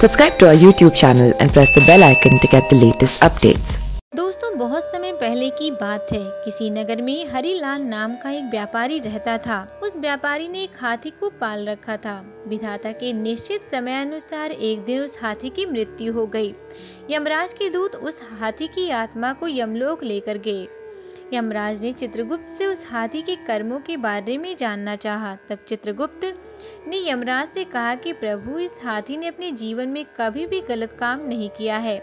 Subscribe to our YouTube channel and press the bell icon to get the latest updates. दोस्तों, बहुत समय पहले की बात है। किसी नगर में हरिलाल नाम का एक व्यापारी रहता था। उस व्यापारी ने एक हाथी को पाल रखा था। विधाता के निश्चित समय अनुसार एक दिन उस हाथी की मृत्यु हो गई। यमराज के दूत उस हाथी की आत्मा को यमलोक लेकर गए। यमराज ने चित्रगुप्त से उस हाथी के कर्मों के बारे में जानना चाहा। तब चित्रगुप्त ने यमराज से कहा कि प्रभु, इस हाथी ने अपने जीवन में कभी भी गलत काम नहीं किया है।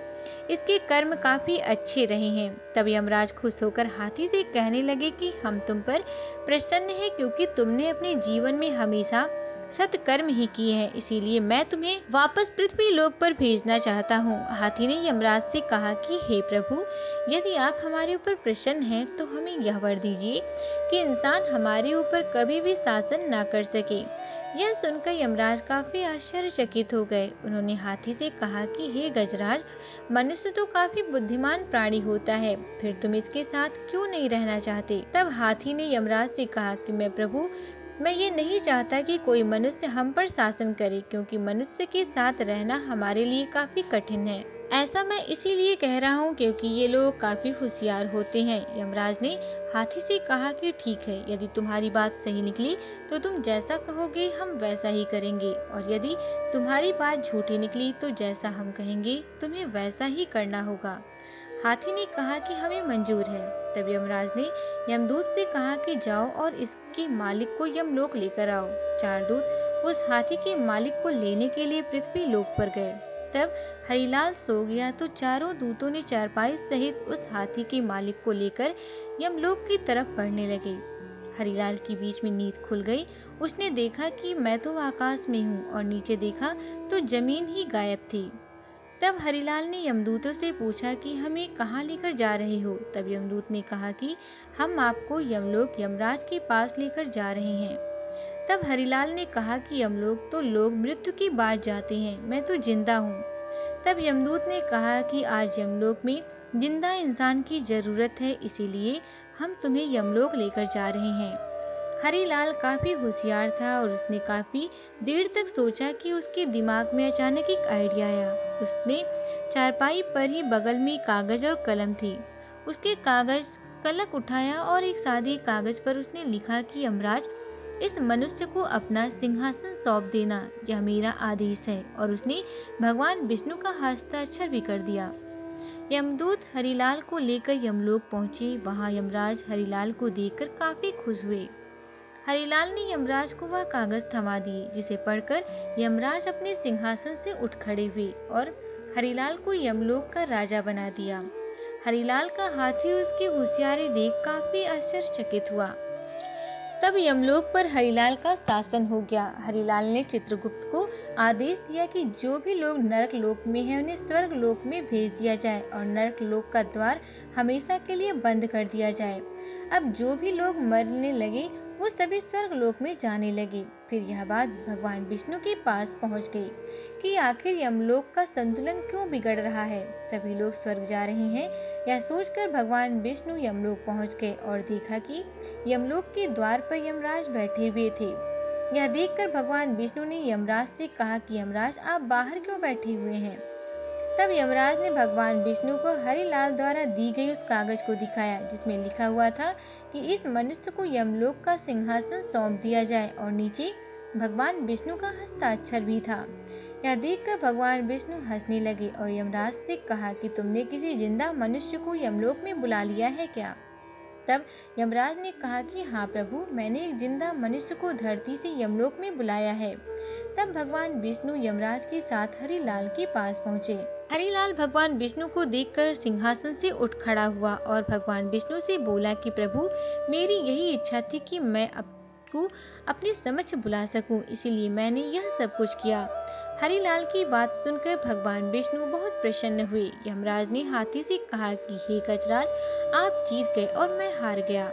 इसके कर्म काफ़ी अच्छे रहे हैं। तब यमराज खुश होकर हाथी से कहने लगे कि हम तुम पर प्रसन्न हैं, क्योंकि तुमने अपने जीवन में हमेशा सत्कर्म ही किए हैं। इसीलिए मैं तुम्हें वापस पृथ्वी लोक पर भेजना चाहता हूँ। हाथी ने यमराज से कहा कि हे प्रभु, यदि आप हमारे ऊपर प्रसन्न हैं तो हमें यह वर दीजिए कि इंसान हमारे ऊपर कभी भी शासन ना कर सके। यह सुनकर यमराज काफ़ी आश्चर्यचकित हो गए। उन्होंने हाथी से कहा कि हे गजराज, मनुष्य तो काफ़ी बुद्धिमान प्राणी होता है, फिर तुम इसके साथ क्यों नहीं रहना चाहते। तब हाथी ने यमराज से कहा कि मैं प्रभु, मैं ये नहीं चाहता कि कोई मनुष्य हम पर शासन करे, क्योंकि मनुष्य के साथ रहना हमारे लिए काफ़ी कठिन है। ऐसा मैं इसीलिए कह रहा हूँ क्योंकि ये लोग काफ़ी होशियार होते हैं। यमराज ने हाथी से कहा कि ठीक है, यदि तुम्हारी बात सही निकली तो तुम जैसा कहोगे हम वैसा ही करेंगे, और यदि तुम्हारी बात झूठी निकली तो जैसा हम कहेंगे तुम्हें वैसा ही करना होगा। हाथी ने कहा कि हमें मंजूर है। तब यमराज ने यमदूत से कहा कि जाओ और इसके मालिक को यमलोक लेकर आओ। चार दूत उस हाथी के मालिक को लेने के लिए पृथ्वी लोक पर गए। तब हरिलाल सो गया तो चारों दूतों ने चारपाई सहित उस हाथी के मालिक को लेकर यमलोक की तरफ बढ़ने लगे। हरिलाल की बीच में नींद खुल गई। उसने देखा कि मैं तो आकाश में हूँ, और नीचे देखा तो जमीन ही गायब थी। तब हरिलाल ने यमदूतों से पूछा कि हमें कहाँ लेकर जा रहे हो। तब यमदूत ने कहा कि हम आपको यमलोक यमराज के पास लेकर जा रहे हैं। तब हरिलाल ने कहा कि यमलोक तो लोग मृत्यु के बाद जाते हैं, मैं तो जिंदा हूँ। तब यमदूत ने कहा कि आज यमलोक में जिंदा इंसान की ज़रूरत है, इसीलिए हम तुम्हें यमलोक लेकर जा रहे हैं। हरिलाल काफ़ी होशियार था और उसने काफ़ी देर तक सोचा कि उसके दिमाग में अचानक एक आइडिया आया। उसने चारपाई पर ही बगल में कागज़ और कलम थी। उसके कागज़ कलक उठाया और एक सादे कागज़ पर उसने लिखा कि यमराज, इस मनुष्य को अपना सिंहासन सौंप देना, यह मेरा आदेश है। और उसने भगवान विष्णु का हस्ताक्षर भी कर दिया। यमदूत हरिलाल को लेकर यमलोक पहुँचे। वहाँ यमराज हरिलाल को देखकर काफ़ी खुश हुए। हरिलाल ने यमराज को वह कागज़ थमा दिए, जिसे पढ़कर यमराज अपने सिंहासन से उठ खड़े हुए और हरिलाल को यमलोक का राजा बना दिया। हरिलाल का हाथी उसकी होशियारी देख काफ़ी आश्चर्यचकित हुआ। तब यमलोक पर हरिलाल का शासन हो गया। हरिलाल ने चित्रगुप्त को आदेश दिया कि जो भी लोग नरक लोक में हैं उन्हें स्वर्ग लोक में भेज दिया जाए, और नरक लोक का द्वार हमेशा के लिए बंद कर दिया जाए। अब जो भी लोग मरने लगे वो सभी स्वर्ग लोक में जाने लगे। फिर यह बात भगवान विष्णु के पास पहुंच गई कि आखिर यमलोक का संतुलन क्यों बिगड़ रहा है, सभी लोग स्वर्ग जा रहे हैं। यह सोचकर भगवान विष्णु यमलोक पहुंच गए और देखा कि यमलोक के द्वार पर यमराज बैठे हुए थे। यह देखकर भगवान विष्णु ने यमराज से कहा कि यमराज, आप बाहर क्यों बैठे हुए हैं। तब यमराज ने भगवान विष्णु को हरिलाल द्वारा दी गई उस कागज को दिखाया, जिसमें लिखा हुआ था कि इस मनुष्य को यमलोक का सिंहासन सौंप दिया जाए, और नीचे भगवान विष्णु का हस्ताक्षर भी था। यह देखकर भगवान विष्णु हंसने लगे और यमराज से कहा कि तुमने किसी जिंदा मनुष्य को यमलोक में बुला लिया है क्या। तब यमराज ने कहा कि हाँ प्रभु, मैंने एक जिंदा मनुष्य को धरती से यमलोक में बुलाया है। तब भगवान विष्णु यमराज के साथ हरिलाल के पास पहुँचे। हरिलाल भगवान विष्णु को देखकर सिंहासन से उठ खड़ा हुआ और भगवान विष्णु से बोला कि प्रभु, मेरी यही इच्छा थी कि मैं आपको अपने समक्ष बुला सकूं, इसीलिए मैंने यह सब कुछ किया। हरिलाल की बात सुनकर भगवान विष्णु बहुत प्रसन्न हुए। यमराज ने हाथी से कहा कि हे कचराज, आप जीत गए और मैं हार गया।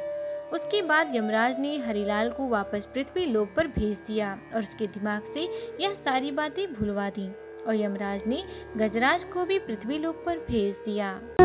उसके बाद यमराज ने हरिलाल को वापस पृथ्वी लोक पर भेज दिया और उसके दिमाग से यह सारी बातें भुलवा दी, और यमराज ने गजराज को भी पृथ्वी लोक पर भेज दिया।